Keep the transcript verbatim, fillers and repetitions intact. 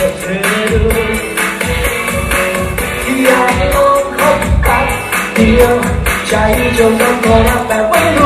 Thì ai ôm không tắt, thì yêu cháy trong tâm còn đang bẻ quay.